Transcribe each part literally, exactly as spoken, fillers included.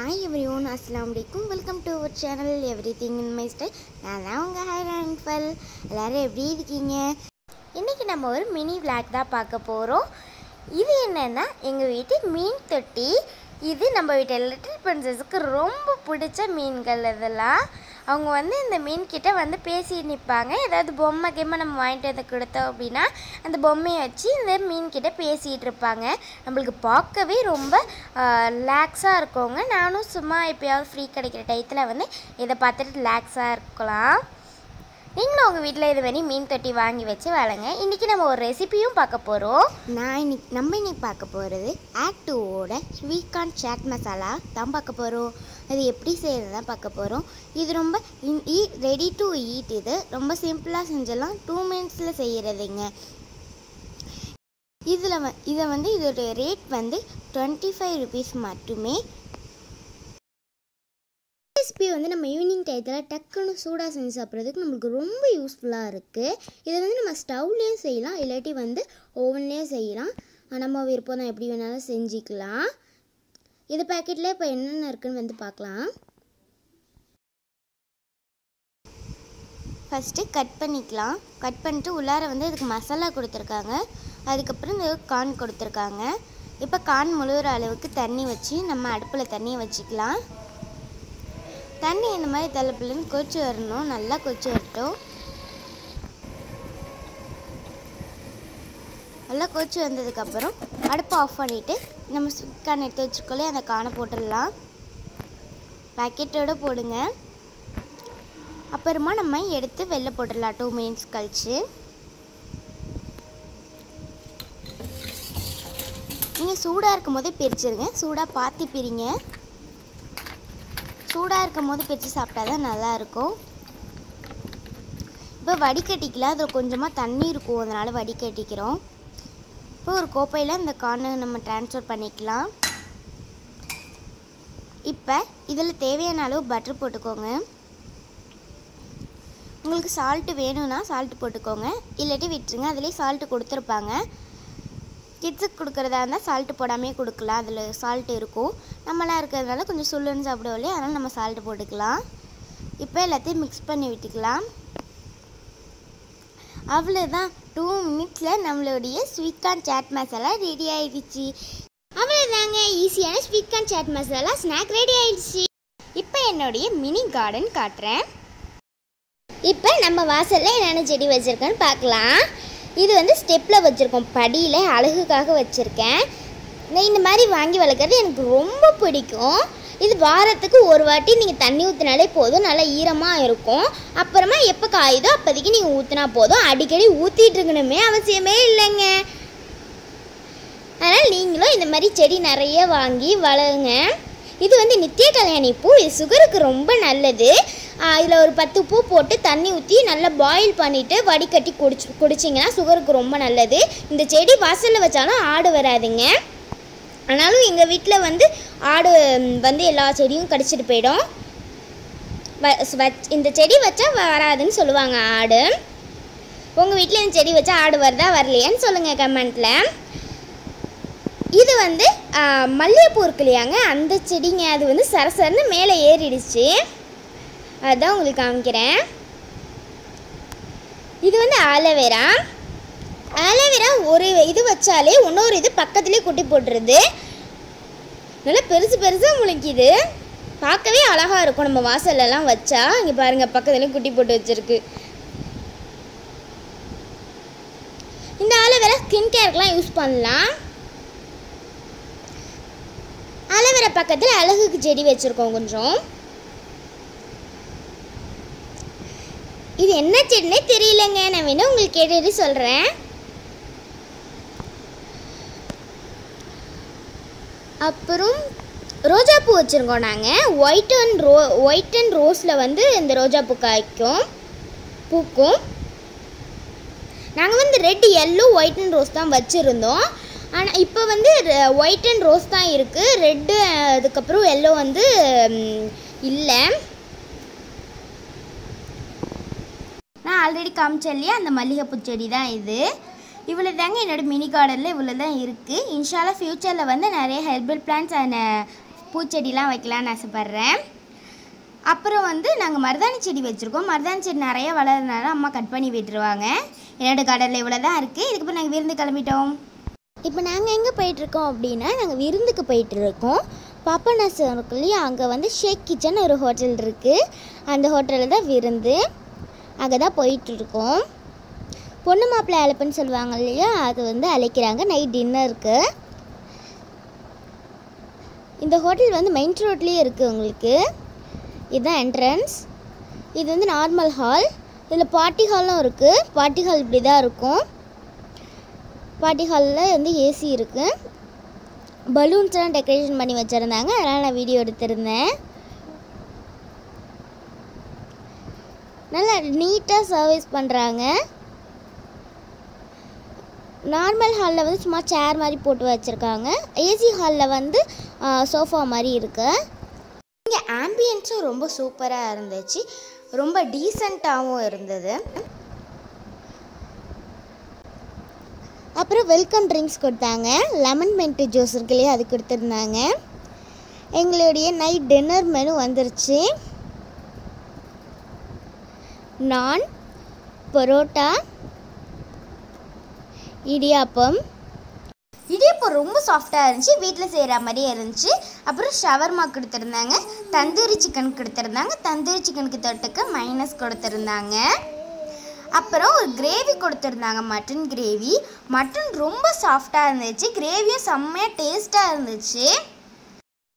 हाय everyone अस्सलाम वालेकुम welcome to our channel everything in my style नाला उंगा हाय राइंफल எல்லாரும் எப்படி இருக்கீங்க இன்னைக்கு நம்ம ஒரு மினி vlog தான் பார்க்க போறோம் இது என்னன்னா எங்க வீட்டு மீன் தொட்டி இது நம்ம வீட்டு லிட்டில் பிரின்சஸ்க்கு ரொம்ப பிடிச்ச மீன்கள் இதெல்லாம் அவங்க வந்து இந்த மீன் கிட்ட வந்து பேசி நிப்பாங்க ஏதாவது பொம்மை கேம நம்ம வாங்கிட்டு வந்து கொடுத்தோம் அப்படினா அந்த பொம்மையை வச்சு இந்த மீன் கிட்ட பேசிட்டு இருப்பாங்க நமக்கு பார்க்கவே ரொம்ப ரிலாக்ஸா இருக்கும்ங்க நானும் சும்மா எப்பயாவது ஃப்ரீ கிடைக்கிற டைத்துல வந்து இத பார்த்துட்டு ரிலாக்ஸா இருக்கலாம் நீங்களும் உங்க வீட்ல இது மாதிரி மீன் தொட்டி வாங்கி வச்சு வளங்க இன்னைக்கு நம்ம ஒரு ரெசிபியும் பார்க்க போறோம் நான் இன்னைக்கு நம்ம இன்னைக்கு பார்க்க போறது ஆக்ட் टू ஓட ஸ்வீட் கார்ன் சாட் மசாலா தான் பார்க்க போறோம் அது எப்படி செய்யறதா பார்க்க போறோம் இது ரொம்ப ரெடி டு ஈட் இது ரொம்ப சிம்பிளா செஞ்சலாம் टू मिनिट्ஸ்ல செய்யறதுங்க இதுல இத வந்து இதோட ரேட் வந்து இருபத்தி ஐந்து ரூபீஸ் மட்டுமே ரெசிபி வந்து நம்ம ஈவினிங் டைத்துல டக்குனு சூடா செஞ்சு சாப்பிறதுக்கு நமக்கு ரொம்ப யூஸ்ஃபுல்லா இருக்கு இத வந்து நம்ம ஸ்டவ்லயே செய்யலாம் இல்லட்டி வந்து ஓவன்லயே செய்யலாம் நம்ம விருப்பம் தான் எப்படி வேணாலும் செஞ்சிக்கலாம் इत पैकेट இப்போ என்னென்ன இருக்குன்னு வந்து பார்க்கலாம் ஃபர்ஸ்ட் கட் பண்ணிக்கலாம் கட் பண்ணிட்டு உள்ளார வந்து இதுக்கு மசாலா கொடுத்திருக்காங்க அதுக்கு அப்புறம் கார்ன் கொடுத்திருக்காங்க இப்போ கார்ன் முழுற அளவுக்கு தண்ணி வச்சி நம்ம அடுப்புல தண்ணி வச்சிக்கலாம் தண்ணி இந்த மாதிரி தலப்புல கொச்சி வரணும் நல்லா கொச்சி வரட்டும் நல்லா கொச்சி வந்ததுக்கு அப்புறம் அடுப்பு ஆஃப் பண்ணிட்டு நம்ம ஸ்கான் எடுத்து வச்சிருக்கோம்ல அந்த காண போட்டுறலாம் பாக்கெட்டோட போடுங்க அப்புறமா நம்ம எடுத்து வெல்ல போட்டுறலாம் टू मिनिट्स கழிச்சு நீங்க சூடா இருக்கும்போது பிரிச்சிடுங்க சூடா பாத்தி பிரிங்க சூடா இருக்கும்போது பிரிச்சி சாப்பிட்டாதான் நல்லா இருக்கும் இப்போ வடிகட்டிக்கலாம் அது கொஞ்சமா தண்ணி இருக்கும் அதனால வடிகட்டிக்கிறோம் और कोपையில இந்த கார்ன நம்ம ட்ரான்ஸ்ஃபர் பண்ணிக்கலாம் இப்போ இதல தேவையான அளவு பட்டர் போட்டுக்கோங்க உங்களுக்கு salt வேணும்னா salt போட்டுக்கோங்க இல்லட்டி விட்டுருங்க அதுலயே salt கொடுத்திருப்பாங்க கிட்ஸ் குடுக்குறதா இருந்தா salt போடாமயே கொடுக்கலாம் அதுல salt இருக்கும் நம்மளா இருக்குறதால கொஞ்சம் சுள்ளன்னு சாப்பிடுவோம்ல அதனால நம்ம salt போட்டுக்கலாம் இப்போ எல்லாத்தையும் mix பண்ணி விட்டுக்கலாம் அவ்வளவுதான் टू मिनिट्स நம்மளுடைய sweet corn chaat masala ready ஆயிடுச்சு அவ்வளவுதாங்க ஈஸியான sweet corn chaat masala snack ready ஆயிடுச்சு இப்போ என்னோட மினி கார்டன் காட்றேன் இப்போ நம்ம வாசல்ல என்னென்ன செடி வச்சிருக்கேன்னு பார்க்கலாம் இது வந்து ஸ்டெப்ல வச்சிருக்கோம் படியில அழகுக்காக வச்சிருக்கேன் நான் இந்த மாதிரி வாங்கி வளர்க்கிறது எனக்கு ரொம்ப பிடிக்கும் இது வாரத்துக்கு ஒரு வாட்டி நீங்க தண்ணி ஊத்தினாலே போதும் நல்ல ஈரமா இருக்கும் அப்புறமா எப்ப காயிதோ அப்பதிக்கு நீங்க ஊத்தினா போதும் அடிக்கடி ஊத்திட்டு இருக்கணுமே அவசியமே இல்லைங்க அதனால நீங்களும் இந்த மாதிரி செடி நிறைய வாங்கி வளருங்க இது வந்து நித்திய கல்யாணி பூ இது சுகருக்கு ரொம்ப நல்லது இதுல ஒரு பத்து பூ போட்டு தண்ணி ஊத்தி நல்லா பாயில் பண்ணிட்டு வடிகட்டி குடிச்சு குடிச்சீங்கன்னா சுகருக்கு ரொம்ப நல்லது இந்த செடி வாசல்ல வச்சாலும் ஆடு வராதுங்க ஆனாலும் எங்க வீட்ல வந்து ஆடு வந்து எல்லா செடியும் கடிச்சிட்டு போய்டும் இந்த செடி வச்சா வராதுன்னு சொல்லுவாங்க ஆடு உங்க வீட்ல இந்த செடி வச்சா ஆடு வரதா வரலையான்னு சொல்லுங்க கமெண்ட்ல இது வந்து மல்லிகைப்பூ இருக்குலியாங்க அந்த செடிங்க அது வந்து சரசரன்னு மேலே ஏறிடுச்சு அதான் உங்களுக்கு காமிக்கிறேன் இது வந்து ஆலோவேரா ஆலோவேரா ஒரு இது வச்சாலே இன்னொரு இது பக்கத்துலயே குட்டி போட்டுருது நல்லா பெருசு பெருசா முளைக்குது பார்க்கவே அழகா இருக்கும் நம்ம வாசல்ல எல்லாம் வச்சா இங்க பாருங்க பக்கத்துலயே குட்டி போட்டு வச்சிருக்கு இந்த ஆலோவேரா ஸ்கின் கேர்க்குலாம் யூஸ் பண்ணலாம் ஆலோவேரா பக்கத்துல அழகுக்கு செடி வச்சிருக்கோம் கொஞ்சம் இது என்ன செடினே தெரியலங்க நான் வேணா உங்களுக்கு கேட்டேன்னு சொல்றேன் அப்புறம் ரோஜா பூ வச்சிருக்கோம் நாங்க ஒயிட் அண்ட் ரோ ஒயிட் அண்ட் ரோஸ்ல வந்து இந்த ரோஜா பூ காய்க்கும் பூக்கும் நாங்க வந்து red yellow white and rose தான் வச்சிருந்தோம் ஆனா இப்போ வந்து ஒயிட் அண்ட் ரோஸ் தான் இருக்கு ரெட் அதுக்கு அப்புறம் yellow வந்து இல்ல நான் ஆல்ரெடி காமிச்சேன்லையா அந்த மல்லிகைப்பூ செடி தான் இது இவ்வளவுதாங்க என்னோட மினி கார்டன்ல இவ்வளவுதான் இருக்கு இன்ஷா அல்லாஹ் ஃபியூச்சர்ல வந்து நிறைய ஹெர்பல் பிளான்ட்ஸ் அண்ட் பூச்செடிலாம் வைக்கலாம்னு ஆசைப்படுறேன். அப்புறம் வந்து நாங்கள் மருதாணி செடி வச்சுருக்கோம். மருதாணி செடி நிறையா வளர்றதுனால அம்மா கட் பண்ணி விட்டுருவாங்க. என்னோட கடலில் இவ்வளோ தான் இருக்குது. இதுக்கப்புறம் நாங்கள் விருந்து கிளம்பிட்டோம். இப்போ நாங்கள் எங்கே போயிட்டுருக்கோம் அப்படின்னா, நாங்கள் விருந்துக்கு போயிட்டுருக்கோம். பாப்பநாசம் இருக்கு இல்லையா, அங்கே வந்து ஷேக் கிச்சன் ஒரு ஹோட்டல் இருக்குது. அந்த ஹோட்டலில் தான் விருந்து. அங்கே தான் போயிட்டுருக்கோம். பொண்ணு மாப்பிள்ளை அழைப்புன்னு சொல்லுவாங்க இல்லையா, அது வந்து அழைக்கிறாங்க நைட் டின்னருக்கு. இந்த ஹோட்டல் வந்து மெயின் ரோட்லேயே இருக்குது. உங்களுக்கு இதுதான் என்ட்ரன்ஸ். இது வந்து நார்மல் ஹால். இதில் பார்ட்டி ஹாலும் இருக்குது. பார்ட்டி ஹால் இப்படி தான் இருக்கும். பார்ட்டி ஹாலில் வந்து ஏசி இருக்குது. பலூன்ஸ்லாம் டெக்கரேஷன் பண்ணி வச்சுருந்தாங்க, அதனால் நான் வீடியோ எடுத்திருந்தேன். நல்லா நீட்டாக சர்வீஸ் பண்ணுறாங்க. நார்மல் ஹாலில் வந்து சும்மா சேர் மாதிரி போட்டு வச்சுருக்காங்க. ஏசி ஹாலில் வந்து சோஃபா மாதிரி இருக்குது. இங்கே ஆம்பியன்ஸும் ரொம்ப சூப்பராக இருந்துச்சு. ரொம்ப டீசெண்டாகவும் இருந்தது. அப்புறம் வெல்கம் ட்ரிங்க்ஸ் கொடுத்தாங்க. லெமன் மின்ட் ஜூஸ் இருக்குல்லையே, அது கொடுத்துருந்தாங்க. எங்களுடைய நைட் டின்னர் மெனு வந்துருச்சு. நான் பரோட்டா, இடியாப்பம். இடியாப்பம் ரொம்ப சாஃப்டாக இருந்துச்சு, வீட்டில் செய்கிற மாதிரியே இருந்துச்சு. அப்புறம் ஷவர்மா கொடுத்துருந்தாங்க. தந்தூரி சிக்கன் கொடுத்துருந்தாங்க. தந்தூரி சிக்கனுக்கு தொட்டுக்க மைனஸ் கொடுத்துருந்தாங்க. அப்புறம் ஒரு கிரேவி கொடுத்துருந்தாங்க, மட்டன் கிரேவி. மட்டன் ரொம்ப சாஃப்டாக இருந்துச்சு. கிரேவியும் செம்மையாக டேஸ்ட்டாக இருந்துச்சு.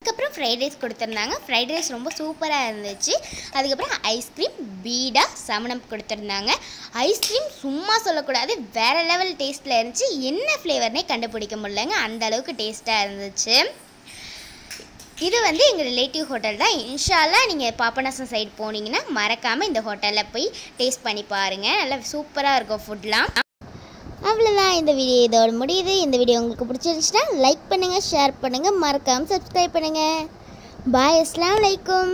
அதுக்கப்புறம் ஃப்ரைட் ரைஸ் கொடுத்துருந்தாங்க. ஃப்ரைட் ரைஸ் ரொம்ப சூப்பராக இருந்துச்சு. அதுக்கப்புறம் ஐஸ்கிரீம், பீடா, சமணம் கொடுத்துருந்தாங்க. ஐஸ்கிரீம் சும்மா சொல்லக்கூடாது, வேறு லெவல் டேஸ்ட்டில் இருந்துச்சு. என்ன ஃப்ளேவர்னே கண்டுபிடிக்க முடியலங்க, அந்த அளவுக்கு டேஸ்ட்டாக இருந்துச்சு. இது வந்து எங்கள் ரிலேட்டிவ் ஹோட்டல் தான். இன்ஷால்லா நீங்கள் பாபநாசம் சைடு போனீங்கன்னா மறக்காமல் இந்த ஹோட்டலில் போய் டேஸ்ட் பண்ணி பாருங்கள். நல்லா சூப்பராக இருக்கும் ஃபுட்லாம். அவ்வளோதான், இந்த வீடியோ இதோட முடியுது. இந்த வீடியோ உங்களுக்கு பிடிச்சிருந்துச்சுன்னா லைக் பண்ணுங்கள், ஷேர் பண்ணுங்கள், மறக்காமல் சப்ஸ்கிரைப் பண்ணுங்கள். பாய், அஸ்ஸலாமு அலைக்கும்.